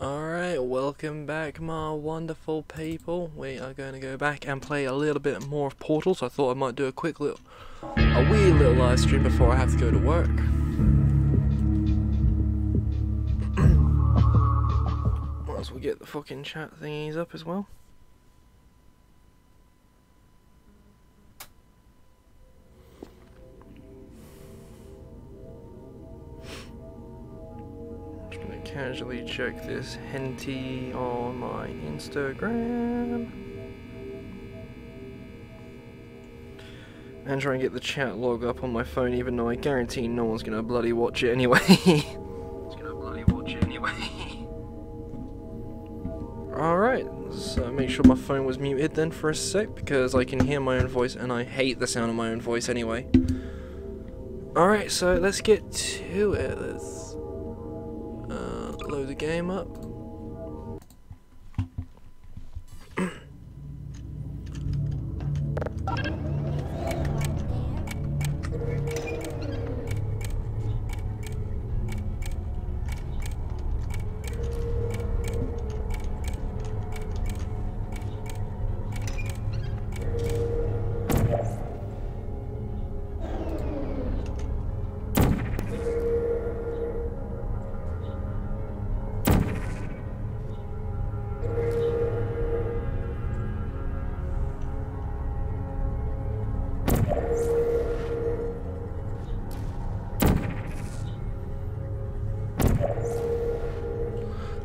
Alright, welcome back my wonderful people. We are going to go back and play a little bit more of Portal, so I thought I might do a quick little, a wee little live stream before I have to go to work. Might as well get the fucking chat thingies up as well. Casually check this henty on my Instagram and try and get the chat log up on my phone, even though I guarantee no one's gonna bloody watch it anyway. Alright, so make sure my phone was muted then for a sec, because I can hear my own voice and I hate the sound of my own voice anyway. Alright, so let's get to it. Let's load the game up.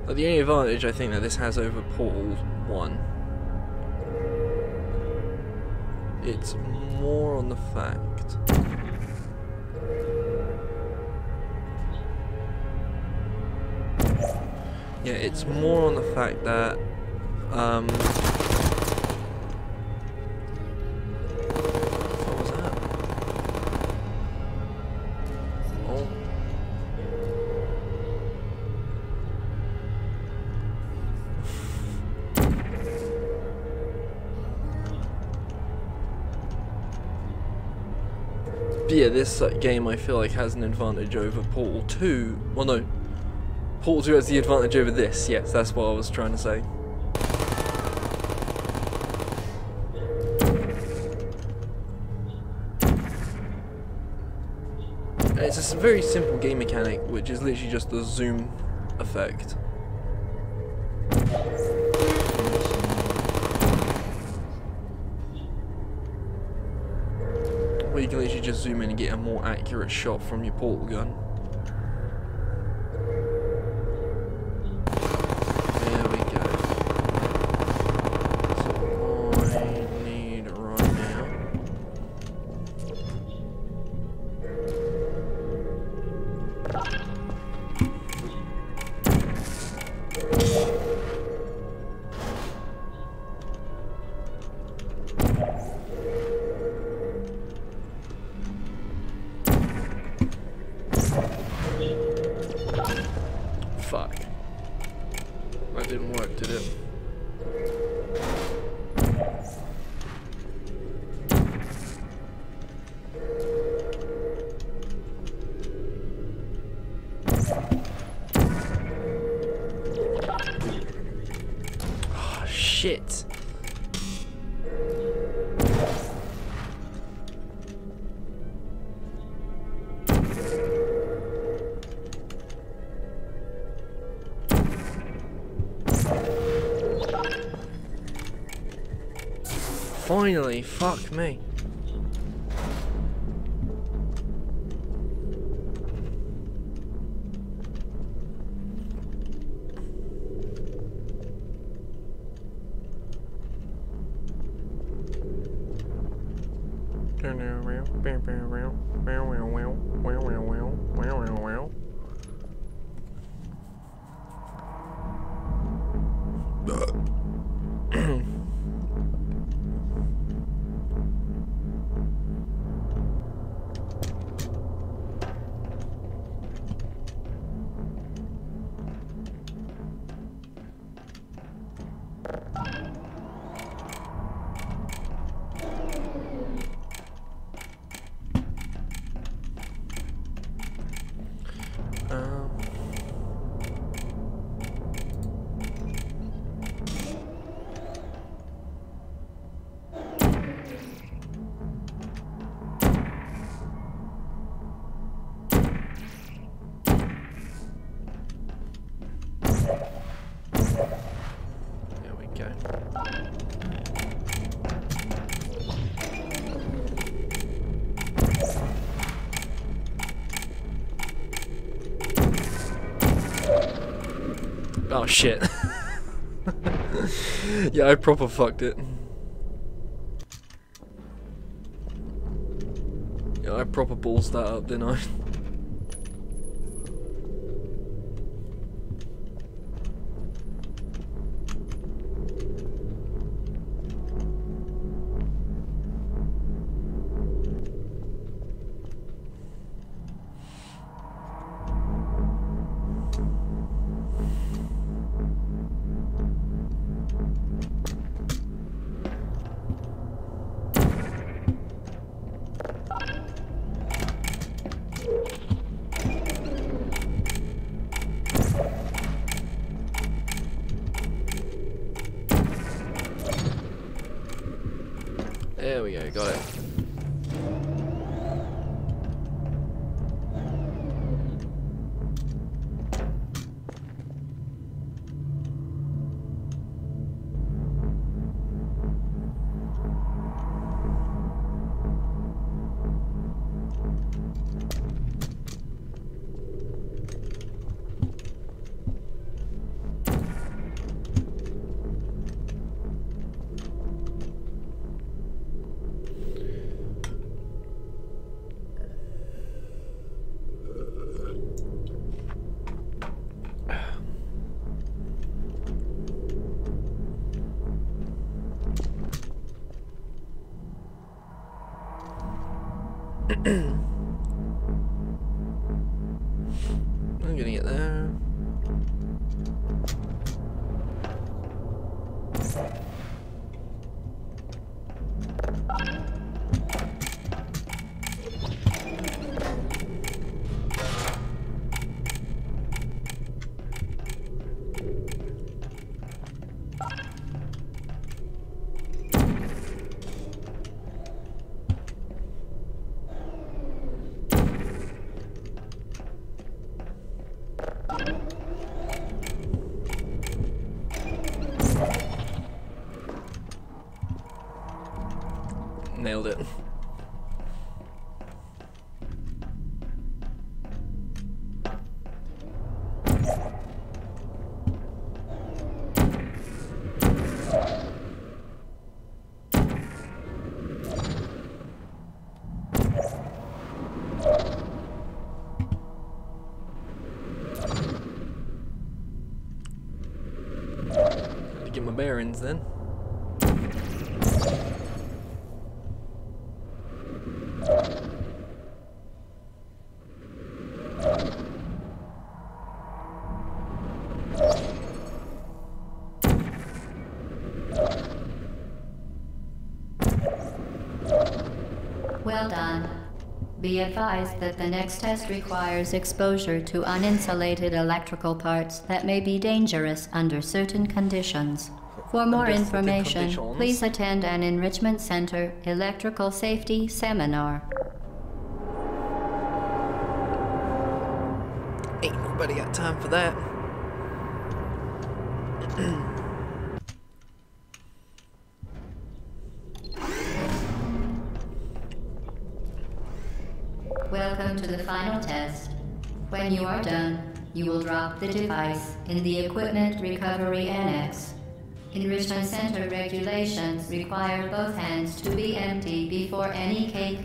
The only advantage I think that this has over Portal 1, it's more on the fact that this game I feel like has an advantage over Portal 2. Well, no, Portal 2 has the advantage over this. Yes, that's what I was trying to say. And it's a very simple game mechanic, which is literally just the zoom effect. You can literally just zoom in and get a more accurate shot from your portal gun. There we go. That's all I need right now. Fuck. That didn't work, did it? Oh, shit. Finally, fuck me. Oh shit. Yeah, I proper fucked it. Yeah, I proper balls that up, didn't I? There we go, got it. I'm gonna get there. Nailed it. Gotta get my bearings then. Well done. Be advised that the next test requires exposure to uninsulated electrical parts that may be dangerous under certain conditions. For more information, please attend an Enrichment Center Electrical Safety Seminar. Ain't nobody got time for that. Welcome to the final test. When you are done, you will drop the device in the Equipment Recovery Annex. Enrichment Center regulations require both hands to be empty before any cake.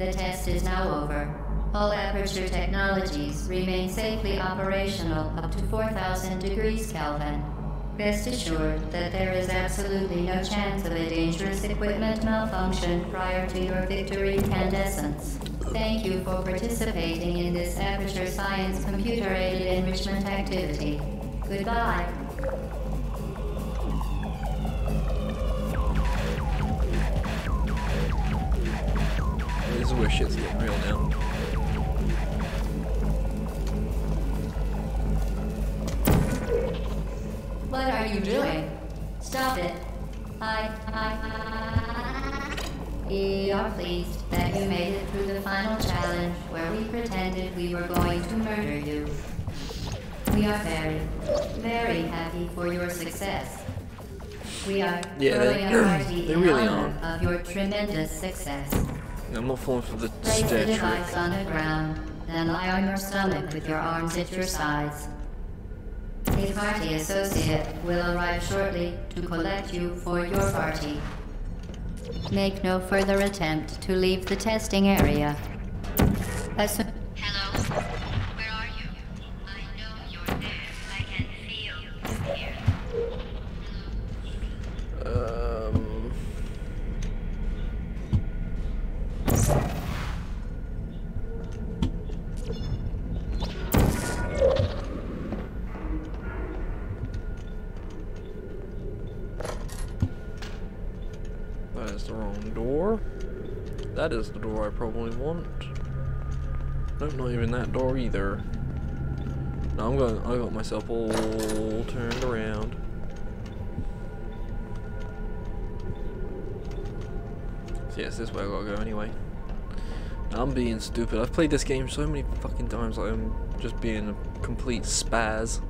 The test is now over. All Aperture technologies remain safely operational up to 4,000 degrees Kelvin. Rest assured that there is absolutely no chance of a dangerous equipment malfunction prior to your victory incandescence. Thank you for participating in this Aperture Science computer-aided enrichment activity. Goodbye. This is where shit's getting real now. What are you doing? Stop it. We are pleased that you made it through the final challenge where we pretended we were going to murder you. We are very, very happy for your success. We are throwing a party in honor of your tremendous success. I'm not falling for the statue. Place the device on the ground, then lie on your stomach with your arms at your sides. A party associate will arrive shortly to collect you for your party. Make no further attempt to leave the testing area. Hello? Where are you? I know you're there. I can feel you here. Hello? That is the wrong door. That is the door I probably want. Nope, not even that door either. No, I got myself all turned around. So yeah, it's this way I gotta go anyway. I'm being stupid. I've played this game so many fucking times, like I'm just being a complete spaz.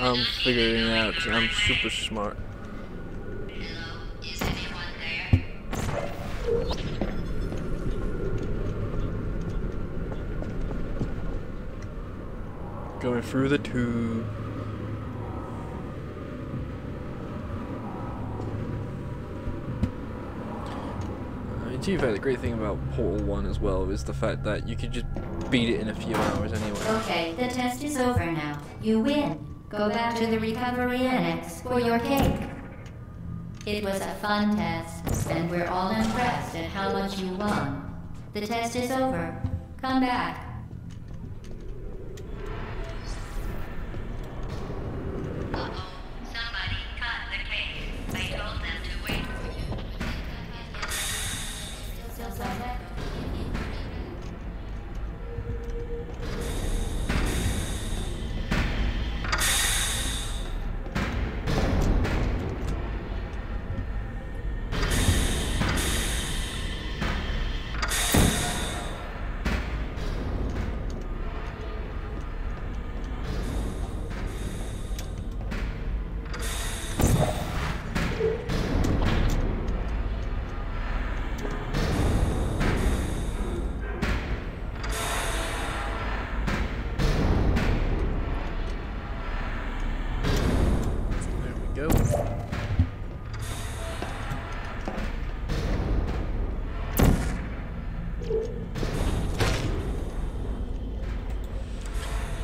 I'm figuring it out. I'm super smart. Hello? Is anyone there? Going through the tube. The great thing about Portal 1 as well is the fact that you could just beat it in a few hours anyway. Okay, the test is over now. You win. Go back to the recovery annex for your cake. It was a fun test, and we're all impressed at how much you won. The test is over. Come back.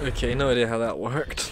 Okay, no idea how that worked.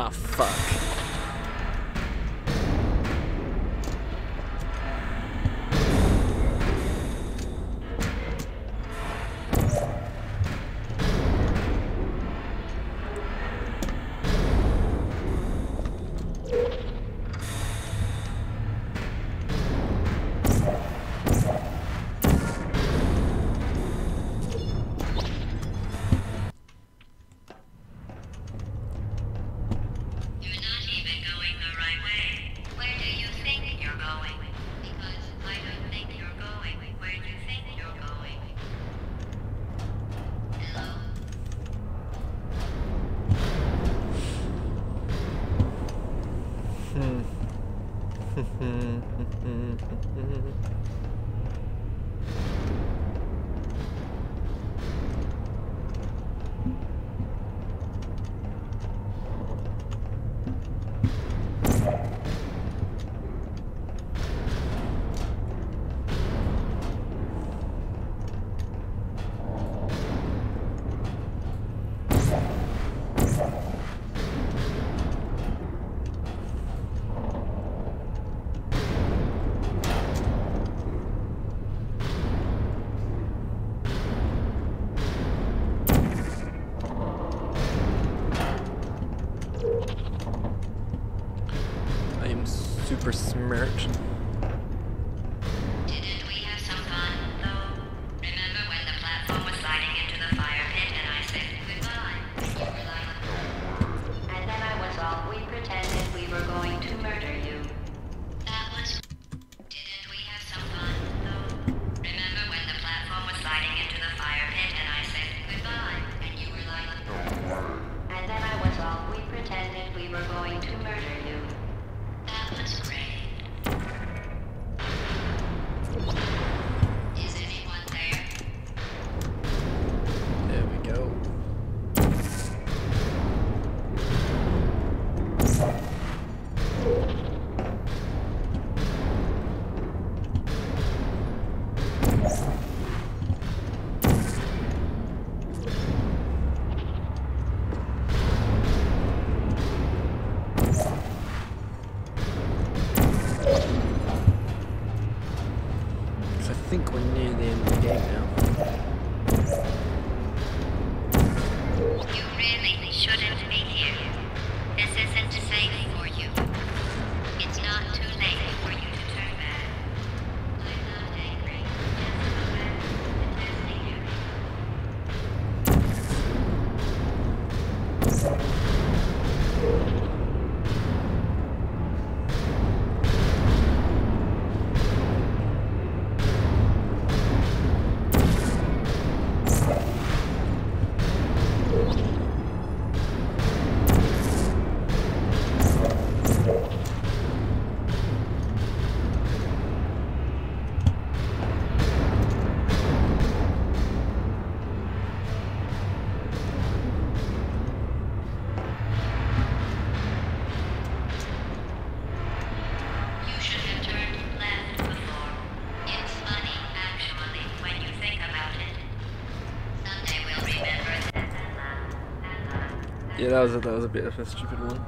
Ah, submerged. Didn't we have some fun, though? Remember when the platform was sliding into the fire pit and I said goodbye? And then I was all, we pretended we were going to murder you. That was... Didn't we have some fun, though? Remember when the platform was sliding into the fire pit and I said goodbye? And you were like... And then I was all, we pretended we were going to murder you. That was great. Is anyone there? There we go. Yeah, that was a bit of a stupid one.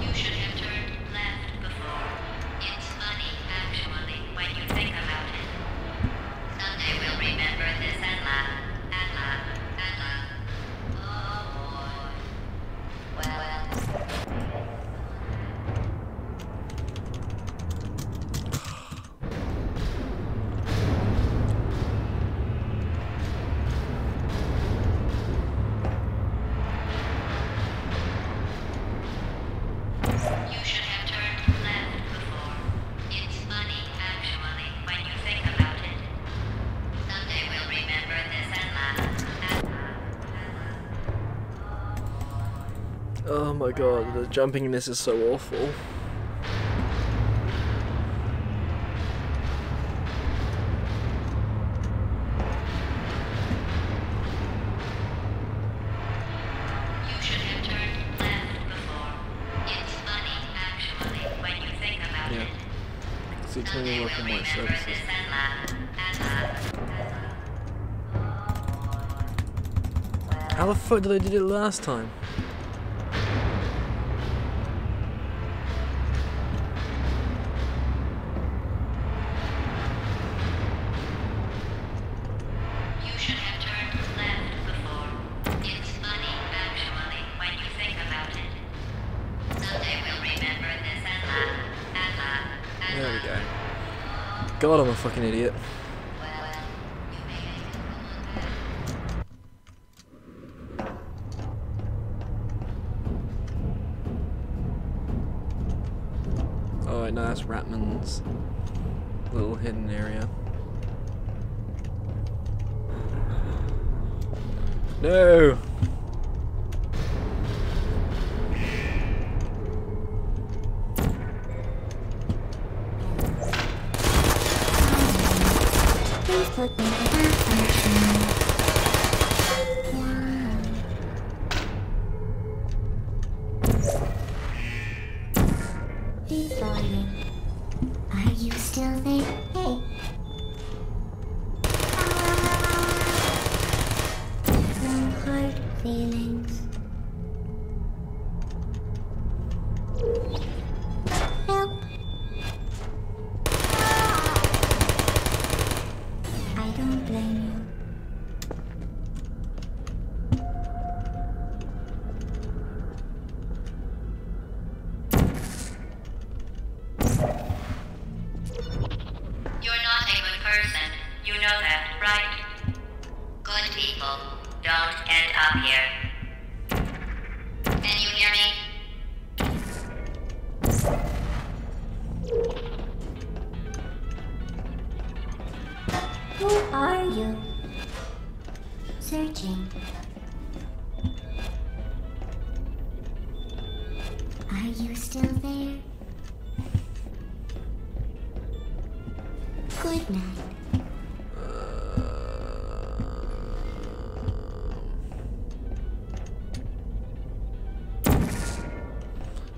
You should have turned left before. It's funny, actually, when you think about it. Someday we'll remember this and laugh. Oh my god, the jumping in this is so awful. You should have turned left before. It's funny, actually. to eternally look for more services. How the fuck did I do it last time? God, I'm a fucking idiot. Oh, no, that's Ratman's little hidden area. No!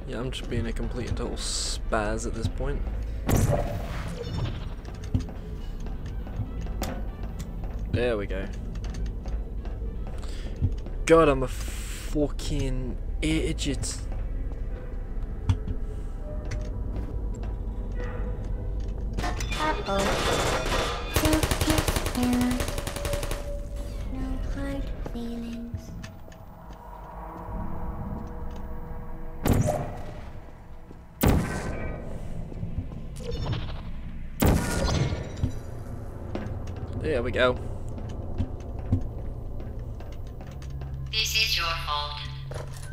Yeah, I'm just being a complete and total spaz at this point. There we go. God, I'm a fucking idiot. There we go. This is your fault.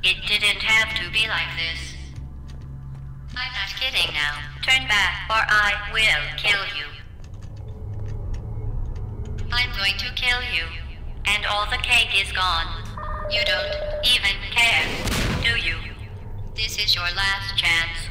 It didn't have to be like this. I'm not kidding now. Turn back or I will kill you. I'm going to kill you. And all the cake is gone. You don't even care, do you? This is your last chance.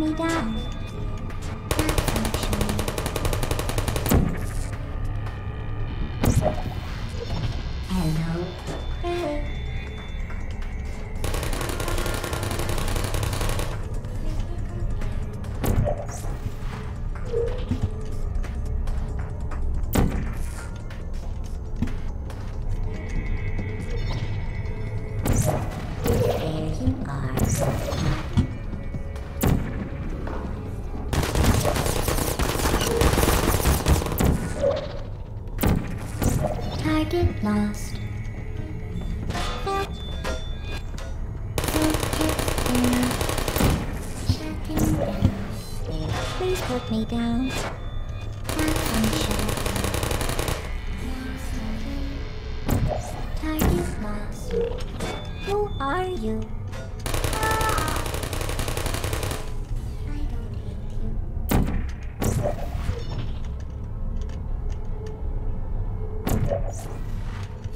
me down. Hello. Hey. Target lost. Please put me down. Target lost. Who are you?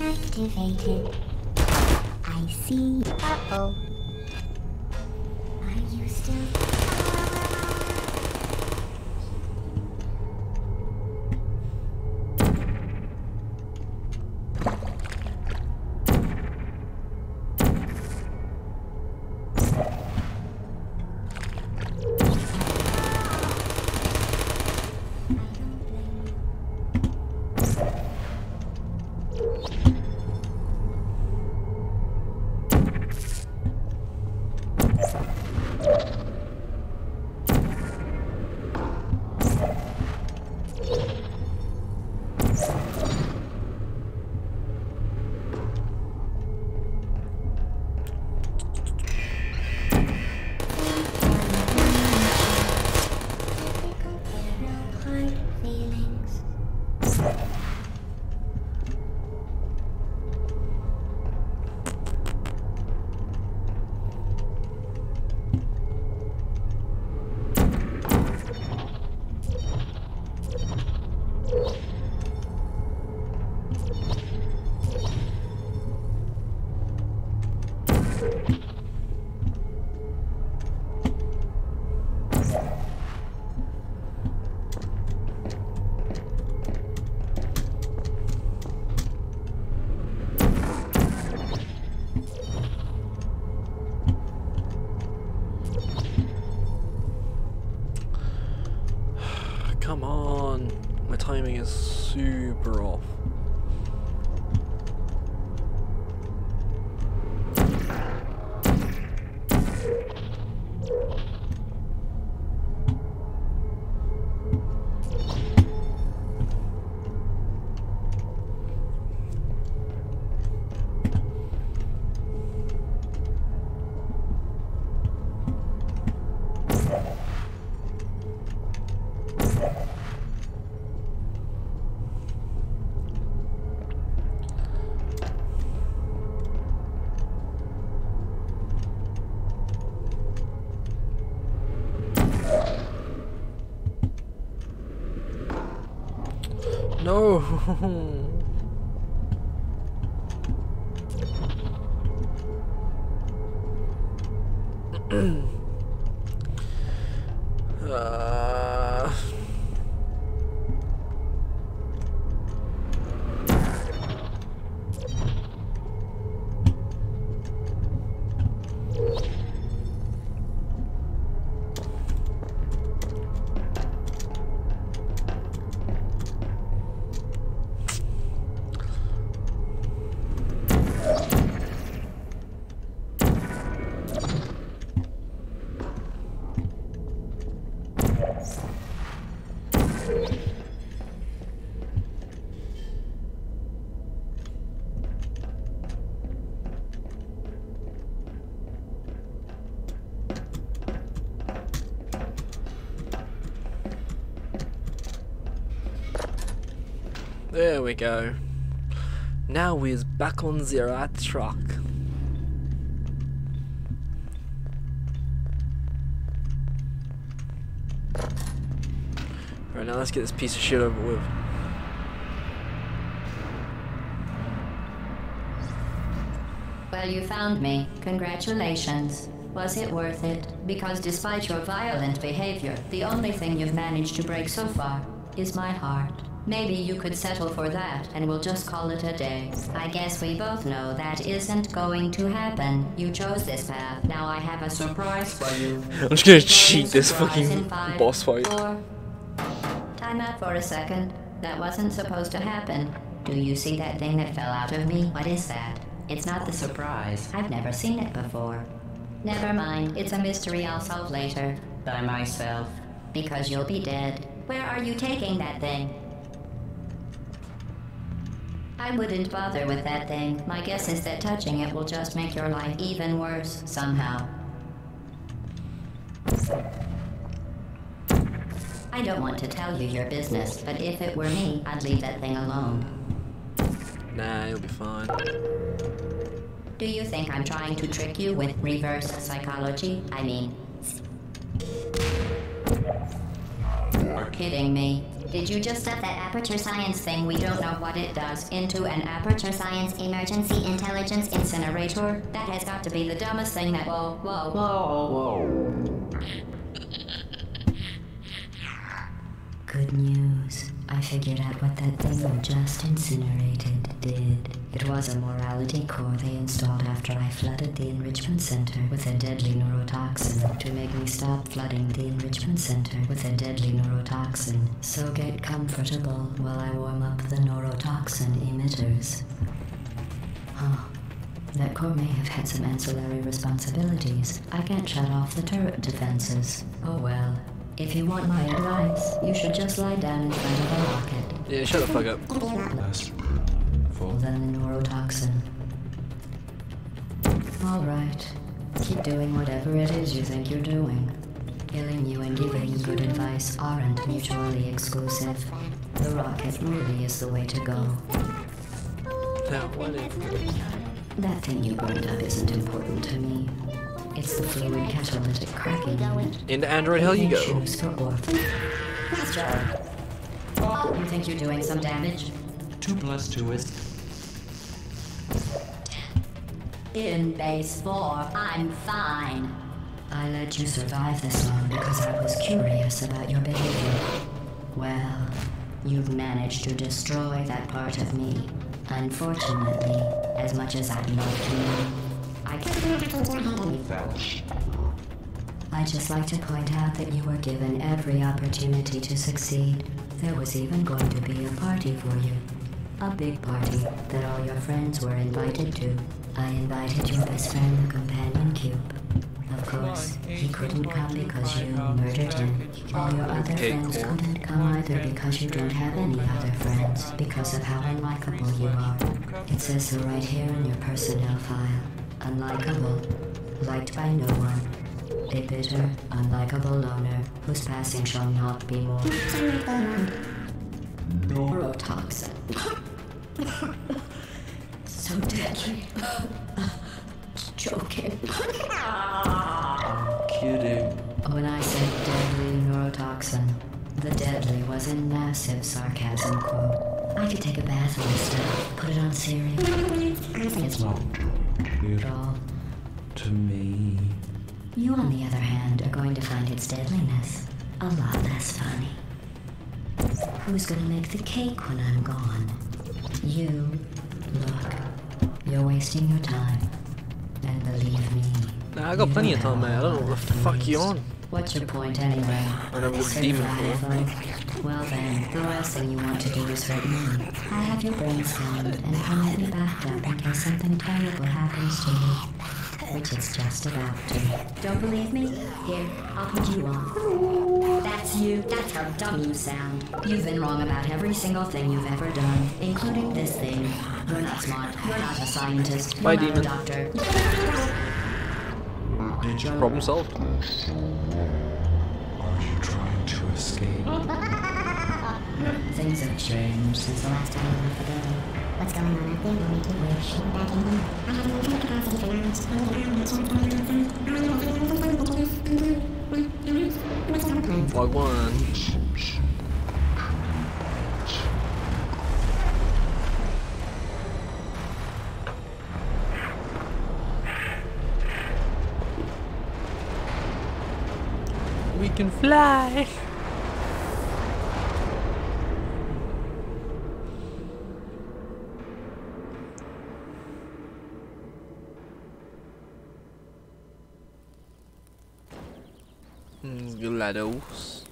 Activated. I see. Uh-oh. Are you still... Come on, my timing is super off. No! There we go. Now we're back on the right track. Right, now let's get this piece of shit over with. Well, you found me. Congratulations. Was it worth it? Because despite your violent behavior, the only thing you've managed to break so far is my heart. Maybe you could settle for that, and we'll just call it a day. I guess we both know that isn't going to happen. You chose this path. Now I have a surprise for you. I'm just gonna cheat this fucking boss fight. Time out for a second. That wasn't supposed to happen. Do you see that thing that fell out of me? What is that? It's not the surprise. I've never seen it before. Never mind. It's a mystery I'll solve later. By myself. Because you'll be dead. Where are you taking that thing? I wouldn't bother with that thing. My guess is that touching it will just make your life even worse, somehow. I don't want to tell you your business, but if it were me, I'd leave that thing alone. Nah, you'll be fine. Do you think I'm trying to trick you with reverse psychology? I mean... You're kidding me. Did you just set that Aperture Science thing we don't know what it does into an Aperture Science emergency intelligence incinerator? That has got to be the dumbest thing that— Whoa, whoa, whoa, whoa. Good news. I figured out what that thing you just incinerated did. It was a morality core they installed after I flooded the Enrichment Center with a deadly neurotoxin to make me stop flooding the Enrichment Center with a deadly neurotoxin. So get comfortable while I warm up the neurotoxin emitters. Huh. That core may have had some ancillary responsibilities. I can't shut off the turret defenses. Oh well. If you want my advice, you should just lie down in front of a rocket. Yeah, shut the fuck up. Last four. Then the neurotoxin. Alright. Keep doing whatever it is you think you're doing. Killing you and giving you good advice aren't mutually exclusive. The rocket really is the way to go. Now, what if... That thing you burned up isn't important to me. It's the fluid catalytic cracking unit. Into Android hell you go. You think you're doing some damage? 2 plus 2 is... 10. In base 4, I'm fine. I let you survive this long because I was curious about your behavior. Well, you've managed to destroy that part of me. Unfortunately, as much as I'd love to... I'd just like to point out that you were given every opportunity to succeed. There was even going to be a party for you. A big party that all your friends were invited to. I invited your best friend, the companion cube. Of course, he couldn't come because you murdered him. All your other friends couldn't come either because you don't have any other friends. Because of how unlikable you are. It says so right here in your personnel file. Unlikable, liked by no one, a bitter, unlikable loner whose passing shall not be mourned. Neurotoxin. So deadly. Joking. I'm kidding. When I said deadly neurotoxin, the deadly was in massive sarcasm quote. I could take a bath and stuff, put it on cereal. It's not. To me. You, on the other hand, are going to find its deadliness a lot less funny. Who's gonna make the cake when I'm gone? You. Look, you're wasting your time. And believe me. Nah, I got plenty of time, man. I don't know what the fuck you on. What's your point anyway? I don't look demon for. Well then, the last thing you want to do is hurt me. I have your brain scanned and permit me back up in case something terrible happens to you. Which it's just about to. Don't believe me? Here, I'll put you on. That's you. That's how dumb you sound. You've been wrong about every single thing you've ever done, including this thing. You're not smart. You're not a scientist. You're not a doctor. Problem solved. Are you trying to escape? Things have changed since the last time I left the building. What's going on up there will make you wish you were back in here. I have a new capacity for knowledge. we can fly. GLaDOS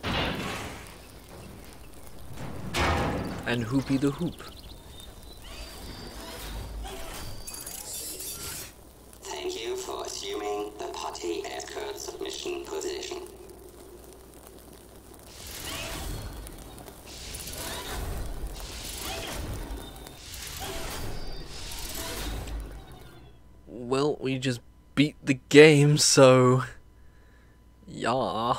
and Hoopy the Hoop. Thank you for assuming the party escort submission position. Well, we just beat the game, so yeah.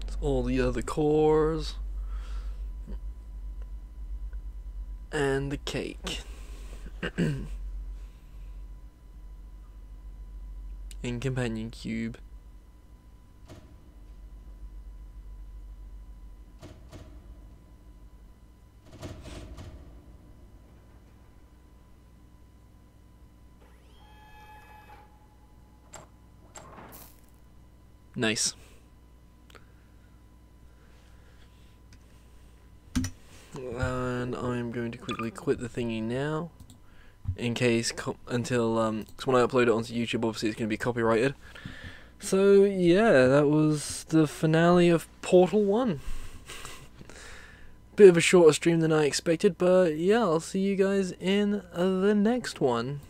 It's all the other cores and the cake. In companion cube. Nice. And I'm going to quickly quit the thingy now, in case because when I upload it onto YouTube, obviously it's going to be copyrighted. So yeah, that was the finale of Portal 1. Bit of a shorter stream than I expected, but yeah, I'll see you guys in the next one.